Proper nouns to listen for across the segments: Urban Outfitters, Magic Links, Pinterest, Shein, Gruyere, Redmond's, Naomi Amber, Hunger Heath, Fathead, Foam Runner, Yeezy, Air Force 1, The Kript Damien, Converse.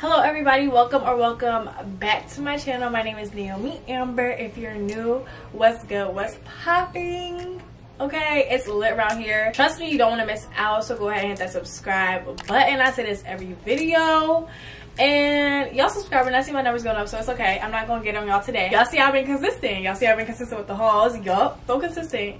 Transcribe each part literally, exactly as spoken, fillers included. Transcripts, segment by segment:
Hello everybody, welcome or welcome back to my channel. My name is Naomi Amber. If you're new, what's good, what's popping? Okay, it's lit around here. Trust me, you don't want to miss out, so go ahead and hit that subscribe button. I say this every video. And y'all subscribe, and I see my numbers going up, so it's okay. I'm not gonna get on y'all today. Y'all see I've been consistent. Y'all see I've been consistent with the hauls. Yup, so consistent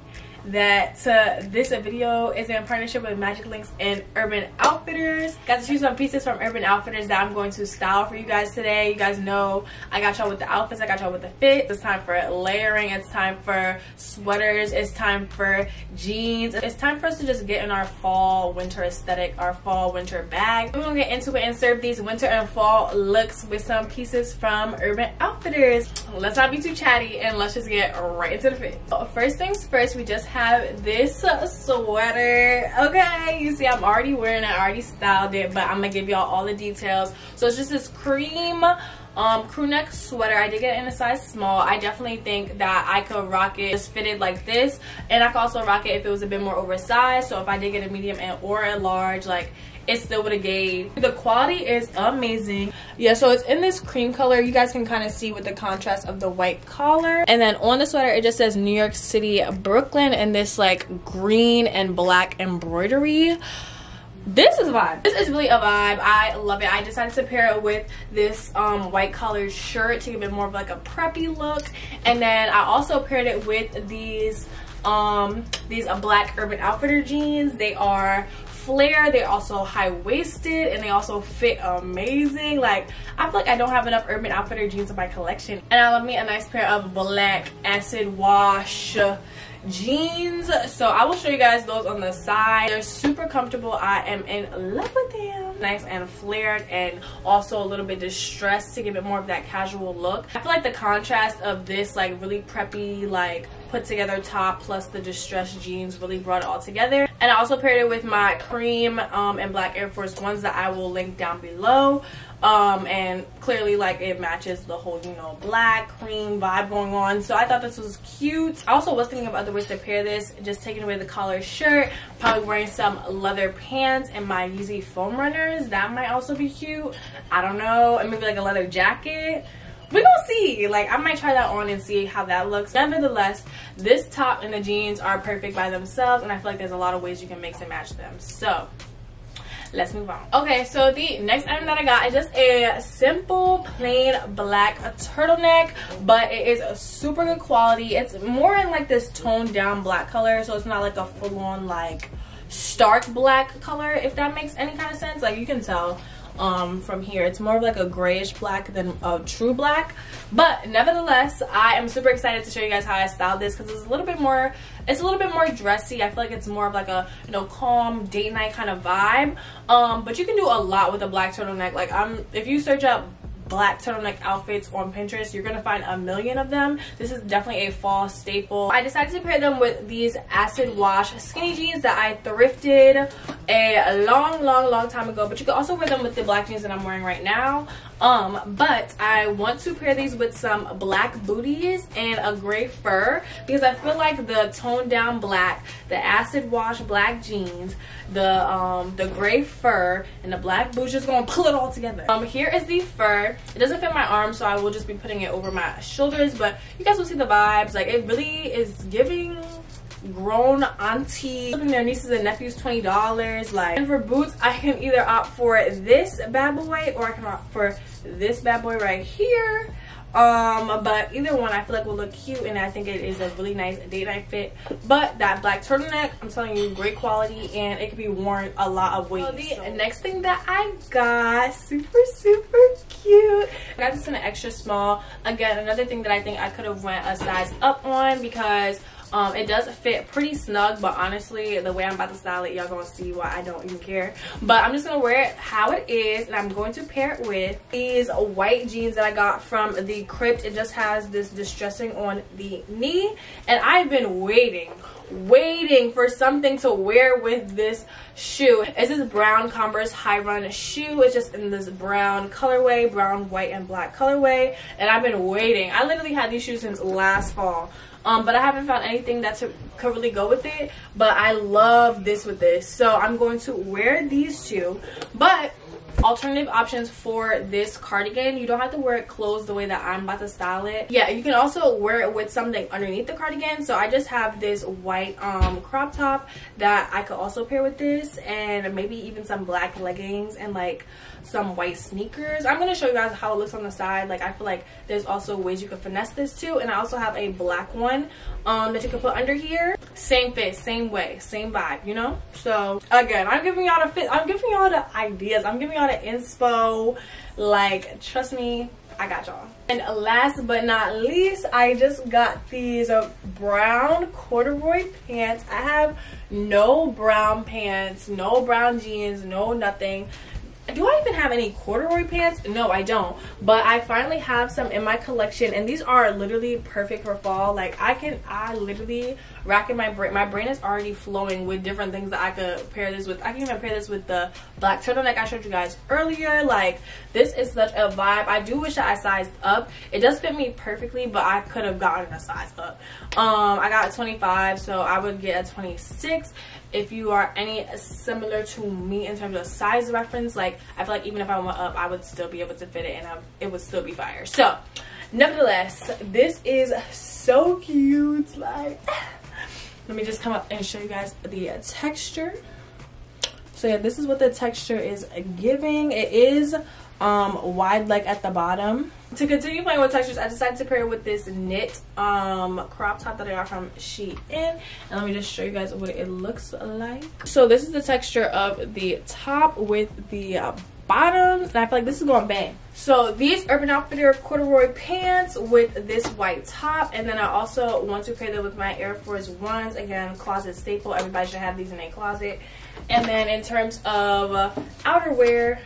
that uh, this video is in partnership with Magic Links and Urban Outfitters. Got to choose some pieces from Urban Outfitters that I'm going to style for you guys today. You guys know I got y'all with the outfits, I got y'all with the fit. It's time for layering, it's time for sweaters, it's time for jeans. It's time for us to just get in our fall winter aesthetic, our fall winter bag. We're gonna get into it and serve these winter and fall looks with some pieces from Urban Outfitters. Let's not be too chatty and let's just get right into the fit. So first things first, we just have this sweater. Okay, you see I'm already wearing it, I already styled it, but I'm gonna give y'all all the details. So it's just this cream um crew neck sweater. I did get it in a size small. I definitely think that I could rock it just fitted like this, and I could also rock it if it was a bit more oversized. So if I did get a medium and or a large, like, it still would have gave. The quality is amazing. Yeah, so it's in this cream color. You guys can kind of see with the contrast of the white collar. And then on the sweater, it just says New York City, Brooklyn, and this like green and black embroidery. This is a vibe. This is really a vibe. I love it. I decided to pair it with this um, white collared shirt to give it more of like a preppy look. And then I also paired it with these, um, these uh, black Urban Outfitter jeans. They are flare, they're also high-waisted, and they also fit amazing. Like, I feel like I don't have enough Urban Outfitter jeans in my collection, and I love me a nice pair of black acid wash jeans. So I will show you guys those on the side. They're super comfortable. I am in love with them. Nice and flared, and also a little bit distressed to give it more of that casual look. I feel like the contrast of this like really preppy like put together top plus the distressed jeans really brought it all together. And I also paired it with my cream um, and black Air Force ones that I will link down below. Um, and clearly, like, it matches the whole, you know, black cream vibe going on. So I thought this was cute. I also was thinking of other ways to pair this. Just taking away the collar shirt, probably wearing some leather pants and my Yeezy foam runners. That might also be cute. I don't know. And maybe like a leather jacket. We're gonna see. Like, I might try that on and see how that looks. Nevertheless, this top and the jeans are perfect by themselves, and I feel like there's a lot of ways you can mix and match them. So let's move on. Okay, so the next item that I got is just a simple plain black turtleneck, but it is a super good quality. It's more in like this toned down black color, so it's not like a full-on like stark black color, if that makes any kind of sense. Like, you can tell um from here it's more of like a grayish black than a true black, but nevertheless I am super excited to show you guys how I styled this, because it's a little bit more it's a little bit more dressy. I feel like it's more of like a, you know, calm date night kind of vibe, um but you can do a lot with a black turtleneck. Like, I'm if you search up black turtleneck outfits on Pinterest, you're gonna find a million of them. This is definitely a fall staple. I decided to pair them with these acid wash skinny jeans that I thrifted a long long long time ago, but you can also wear them with the black jeans that I'm wearing right now. Um but I want to pair these with some black booties and a gray fur, because I feel like the toned down black, the acid wash black jeans, the um the gray fur, and the black boots just gonna pull it all together. Um here is the fur. It doesn't fit my arm, so I will just be putting it over my shoulders, but you guys will see the vibes. Like, it really is giving grown auntie giving their nieces and nephews twenty dollars. Like, and for boots, I can either opt for this bad boy or I can opt for this bad boy right here. Um but either one I feel like will look cute, and I think it is a really nice day night fit. But that black turtleneck, I'm telling you, great quality, and it can be worn a lot of ways. So the so. next thing that I got, super super cute, I got this in an extra small. Again, another thing that I think I could have went a size up on, because Um, it does fit pretty snug, but honestly, the way I'm about to style it, y'all gonna see why I don't even care. But I'm just gonna wear it how it is, and I'm going to pair it with these white jeans that I got from the Crypt. It just has this distressing on the knee, and I've been waiting, waiting for something to wear with this shoe. It's this brown Converse high run shoe. It's just in this brown colorway, brown, white, and black colorway, and I've been waiting. I literally had these shoes since last fall. um but I haven't found anything that to, could really go with it, but I love this with this, so I'm going to wear these two. But alternative options for this cardigan, you don't have to wear it closed the way that I'm about to style it. Yeah, you can also wear it with something underneath the cardigan. So I just have this white um crop top that I could also pair with this, and maybe even some black leggings and like some white sneakers. I'm going to show you guys how it looks on the side. Like, I feel like there's also ways you could finesse this too. And I also have a black one um that you could put under here. Same fit, same way, same vibe, you know. So again, I'm giving y'all the fit, I'm giving y'all the ideas, I'm giving y'all the inspo. Like, trust me, I got y'all. And last but not least, I just got these uh, brown corduroy pants. I have no brown pants, no brown jeans, no nothing. Do I even have any corduroy pants? No, I don't, but I finally have some in my collection, and these are literally perfect for fall. Like, I can I literally rack in my brain. My brain is already flowing with different things that I could pair this with. I can even pair this with the black turtleneck I showed you guys earlier. Like, this is such a vibe. I do wish that I sized up. It does fit me perfectly, but I could have gotten a size up. Um, I got a twenty-five, so I would get a twenty-six. If you are any similar to me in terms of size reference, like, I feel like even if I went up, I would still be able to fit it, and I, it would still be fire. So nevertheless, this is so cute. Like, let me just come up and show you guys the texture. So yeah, this is what the texture is giving. It is um wide leg at the bottom. To continue playing with textures, I decided to pair it with this knit um crop top that I got from Shein, and let me just show you guys what it looks like. So this is the texture of the top with the uh, bottoms, and I feel like this is going bang. So these Urban Outfitter corduroy pants with this white top, and then I also want to pair them with my Air Force ones. Again, closet staple, everybody should have these in a closet. And then in terms of uh, outerwear,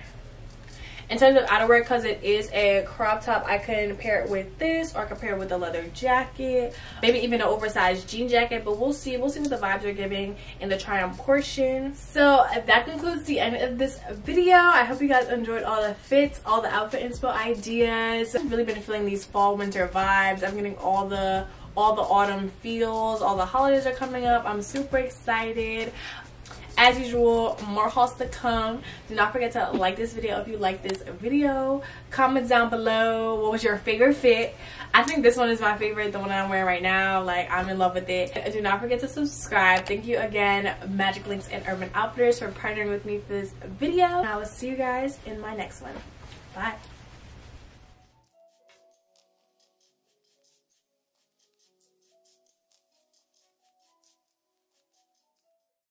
in terms of outerwear, because it is a crop top, I can pair it with this, or I can pair it with a leather jacket, maybe even an oversized jean jacket. But we'll see. We'll see what the vibes are giving in the try-on portion. So that concludes the end of this video. I hope you guys enjoyed all the fits, all the outfit inspo ideas. I've really been feeling these fall winter vibes. I'm getting all the all the autumn feels. All the holidays are coming up. I'm super excited. As usual, more hauls to come. Do not forget to like this video if you like this video. Comment down below, what was your favorite fit? I think this one is my favorite, the one that I'm wearing right now. Like, I'm in love with it. Do not forget to subscribe. Thank you again, Magic Links and Urban Outfitters, for partnering with me for this video. And I will see you guys in my next one. Bye.